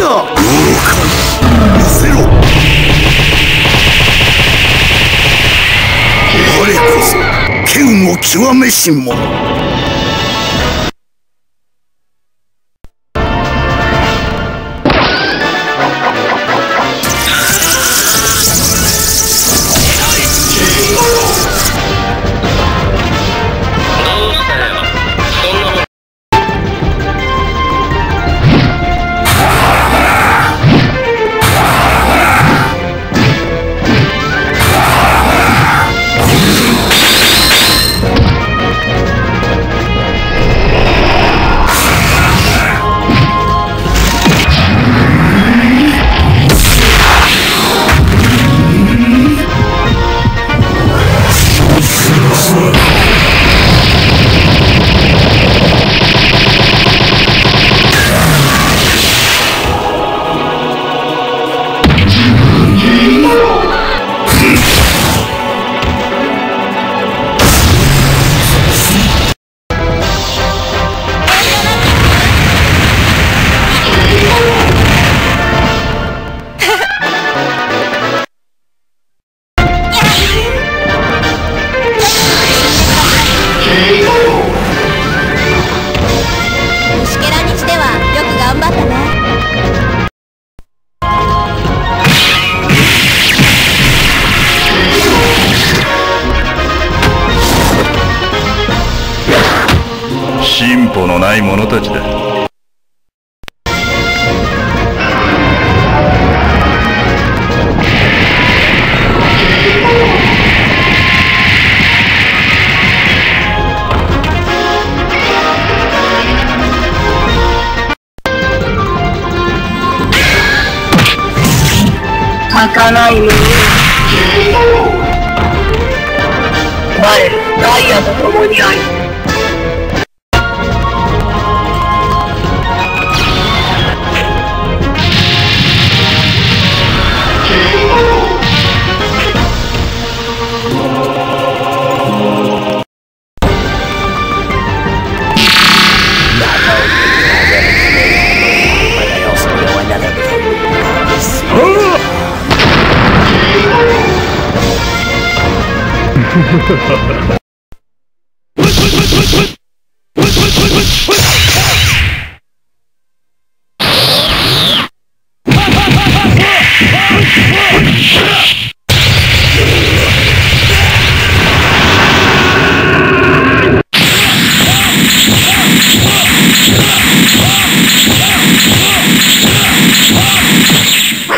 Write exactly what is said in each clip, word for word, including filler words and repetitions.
よ。愚かに見せろ。我こそ剣を極めし者。 進歩のない者たちだ。 儚い胸に我ダイヤと共にあり。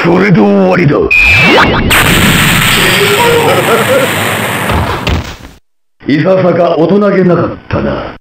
これで終わりだ。 いささか大人げなかったな。